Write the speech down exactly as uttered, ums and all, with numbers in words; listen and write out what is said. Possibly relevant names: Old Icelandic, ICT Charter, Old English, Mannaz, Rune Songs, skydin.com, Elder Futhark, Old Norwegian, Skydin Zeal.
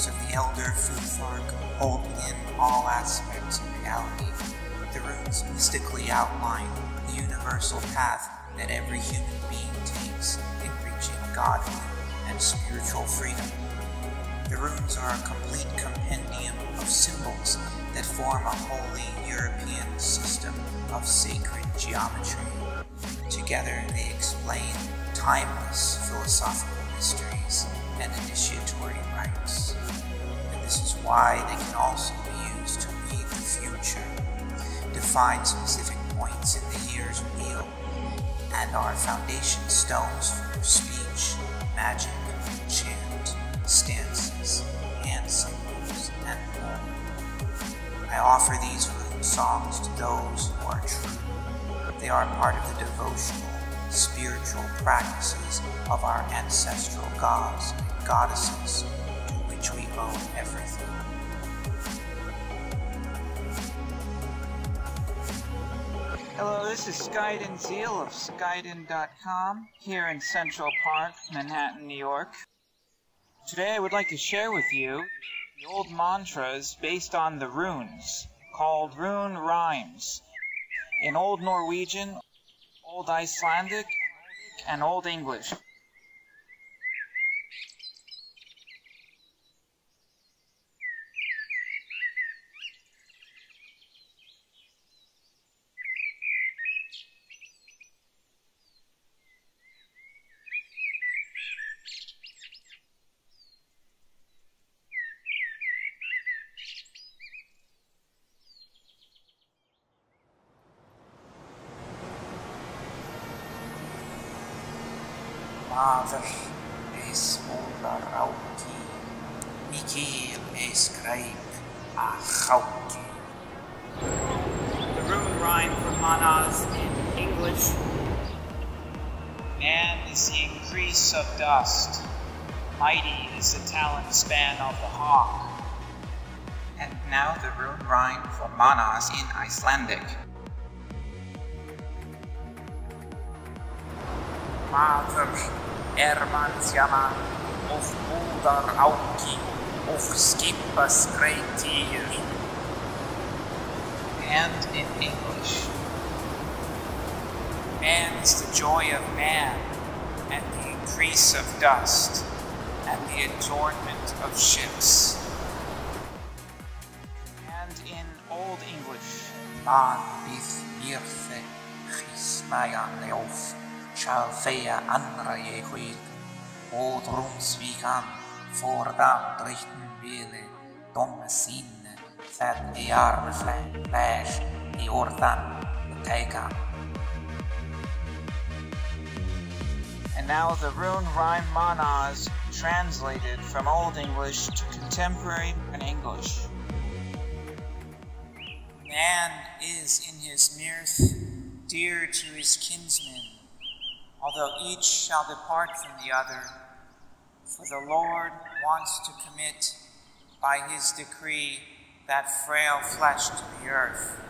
teachings of the Elder Futhark hold in all aspects of reality. The runes mystically outline the universal path that every human being takes in reaching godhood and spiritual freedom. The runes are a complete compendium of symbols that form a holy European system of sacred geometry. Together they explain timeless philosophical mysteries and initiatory rites. And this is why they can also be used to read the future, define specific points in the year's wheel, and are foundation stones for speech, magic, chant, stances, and symbols, and more. I offer these rune songs to those who are true. They are part of the devotional, spiritual practices of our ancestral gods and goddesses, to which we owe everything. Hello, this is Skydin Zeal of skydin dot com, here in Central Park, Manhattan, New York. Today I would like to share with you the old mantras based on the runes, called rune rhymes. In Old Norwegian, Old Icelandic, and Old English. Maður eis múlar áki, mikil eis greip a háki. The rune rhyme for Mannaz in English. Man is the increase of dust. Mighty is the talon span of the hawk. And now the rune rhyme for Mannaz in Icelandic. Maður er mannsjama of múldar áki of skipa skreitir. And in English, man is the joy of man, and the increase of dust, and the adornment of ships. And in Old English, man bið myrði hísmæjan ljóf. Shall feia andra ég hvíl, og drumsvíkan forðan dritten vili, domme sinne, þett í armflæn, læs í orðan, teika. And now the rune rhyme Mannaz, translated from Old English to contemporary English. Man is in his mirth, dear to his kinsmen, although each shall depart from the other, for the Lord wants to commit by his decree that frail flesh to the earth.